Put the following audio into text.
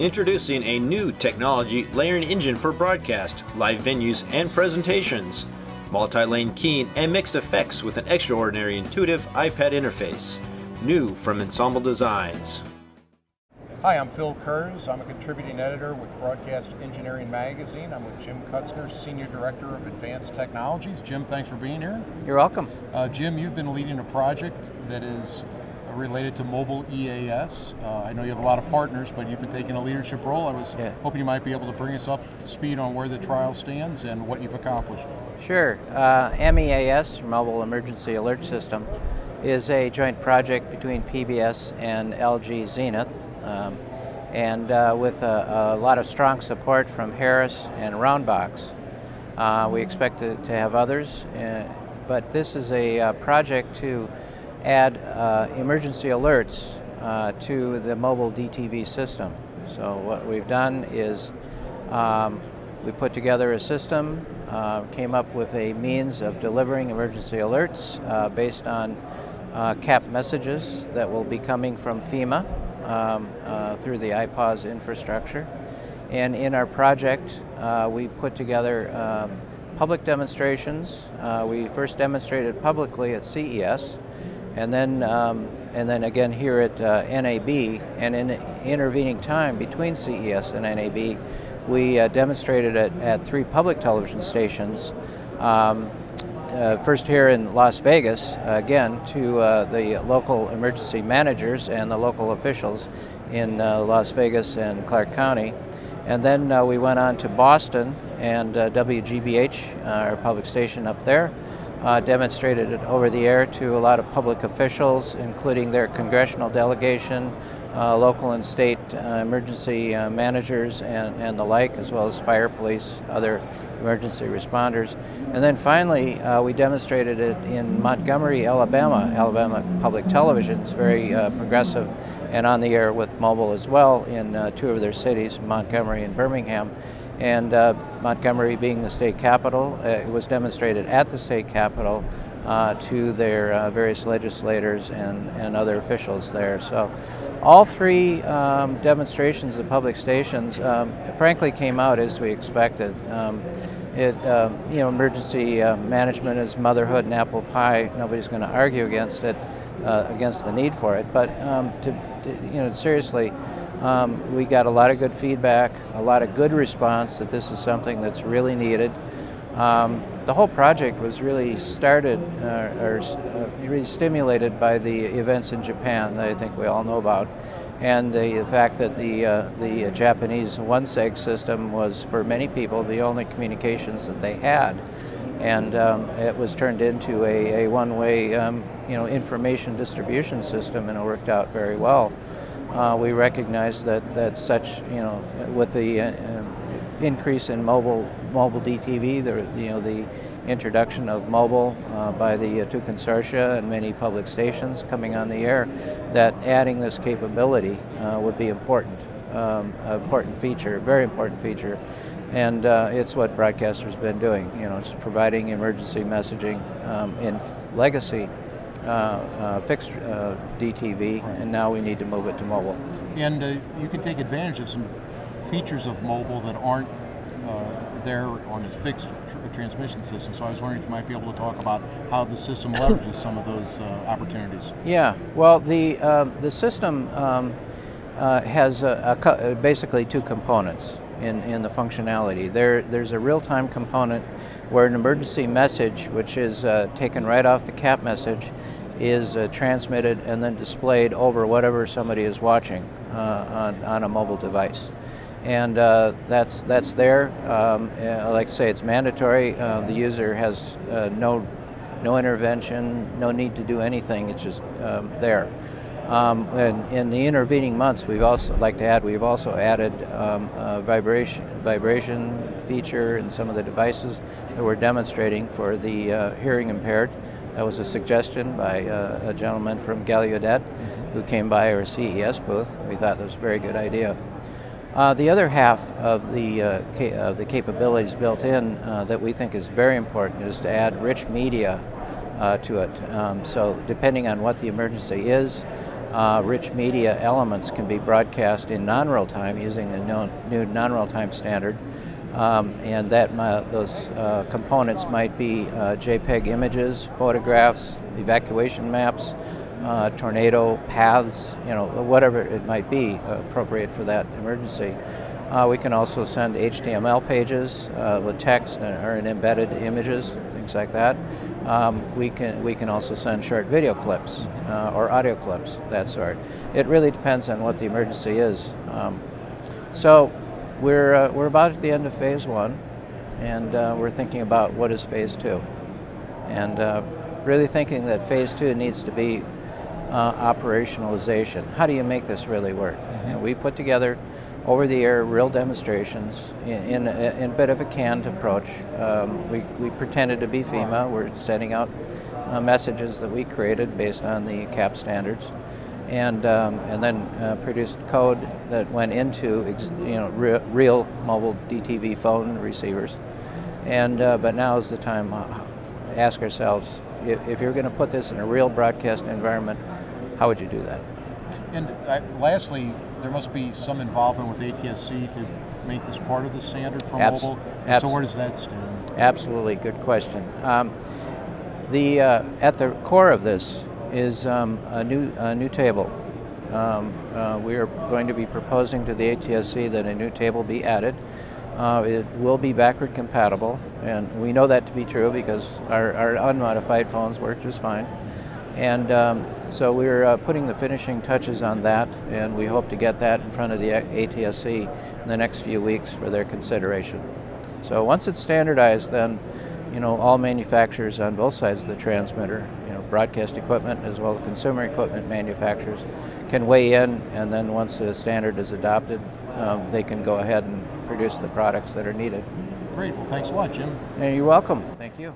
Introducing a new technology layering engine for broadcast, live venues, and presentations. Multi-lane keying and mixed effects with an extraordinary intuitive iPad interface. New from Ensemble Designs. Hi, I'm Phil Kurz. I'm a contributing editor with Broadcast Engineering Magazine. I'm with Jim Kutzner, Senior Director of Advanced Technologies. Jim, thanks for being here. You're welcome. Jim, you've been leading a project that is related to Mobile EAS. I know you have a lot of partners, but you've been taking a leadership role. I was hoping you might be able to bring us up to speed on where the trial stands and what you've accomplished. Sure. MEAS, Mobile Emergency Alert System, is a joint project between PBS and LG Zenith, and with a lot of strong support from Harris and Roundbox. We expect to have others, but this is a project to add emergency alerts to the mobile DTV system. So what we've done is we put together a system, came up with a means of delivering emergency alerts based on CAP messages that will be coming from FEMA through the IPAWS infrastructure. And in our project, we put together public demonstrations. We first demonstrated publicly at CES, and then again here at NAB, and in intervening time between CES and NAB, we demonstrated at three public television stations, first here in Las Vegas, again to the local emergency managers and the local officials in Las Vegas and Clark County, and then we went on to Boston and WGBH, our public station up there, demonstrated it over the air to a lot of public officials, including their congressional delegation, local and state emergency managers and the like, as well as fire, police, other emergency responders. And then finally, we demonstrated it in Montgomery, Alabama. Alabama Public Television is very progressive and on the air with mobile as well in two of their cities, Montgomery and Birmingham. And Montgomery being the state capital, it was demonstrated at the state capitol to their various legislators and other officials there. So all three demonstrations at public stations frankly came out as we expected. You know, emergency management is motherhood and apple pie. Nobody's going to argue against it, against the need for it. But you know, seriously, we got a lot of good feedback, a lot of good response that this is something that's really needed. The whole project was really started really stimulated by the events in Japan that I think we all know about, and the fact that the Japanese OneSeg system was, for many people, the only communications that they had, and it was turned into a one-way you know, information distribution system, and it worked out very well. We recognize that such, you know, with the increase in mobile DTV, the introduction of mobile by the two consortia and many public stations coming on the air, that adding this capability would be important, important feature, very important feature, and it's what broadcasters been doing. You know, it's providing emergency messaging in legacy. Fixed DTV, and now we need to move it to mobile. And you can take advantage of some features of mobile that aren't there on a fixed transmission system, so I was wondering if you might be able to talk about how the system leverages some of those opportunities. Yeah, well, the system has basically two components in the functionality. There's a real-time component where an emergency message, which is taken right off the CAP message, is transmitted and then displayed over whatever somebody is watching on a mobile device. And that's there. Like I say, it's mandatory. The user has no intervention, no need to do anything. It's just there. And in the intervening months, we've also added a vibration feature in some of the devices that we're demonstrating for the hearing impaired. That was a suggestion by a gentleman from Gallaudet who came by our CES booth. We thought that was a very good idea. The other half of the capabilities built in that we think is very important is to add rich media to it. So depending on what the emergency is, rich media elements can be broadcast in non-real time using a new non-real time standard. And that those components might be JPEG images, photographs, evacuation maps, tornado paths, you know, whatever it might be appropriate for that emergency. We can also send HTML pages with text or in embedded images, things like that. We can also send short video clips or audio clips, that sort. It really depends on what the emergency is. So we're about at the end of phase one, and we're thinking about what is phase two, and really thinking that phase two needs to be operationalization. How do you make this really work? Mm-hmm. And we put together over-the-air real demonstrations in a bit of a canned approach. We pretended to be FEMA. We're sending out messages that we created based on the CAP standards, and then produced code that went into real mobile DTV phone receivers. And but now is the time to ask ourselves, if you're going to put this in a real broadcast environment, how would you do that? And lastly, there must be some involvement with ATSC to make this part of the standard for mobile. So where does that stand? Absolutely, good question. At the core of this is a new table. We are going to be proposing to the ATSC that a new table be added. It will be backward compatible, and we know that to be true because our unmodified phones work just fine. And so we're putting the finishing touches on that, and we hope to get that in front of the ATSC in the next few weeks for their consideration. So once it's standardized, then, you know, all manufacturers on both sides of the transmitter, you know, broadcast equipment as well as consumer equipment manufacturers, can weigh in, and then once the standard is adopted, they can go ahead and produce the products that are needed. Great. Well, thanks a lot, Jim. You're welcome. Thank you.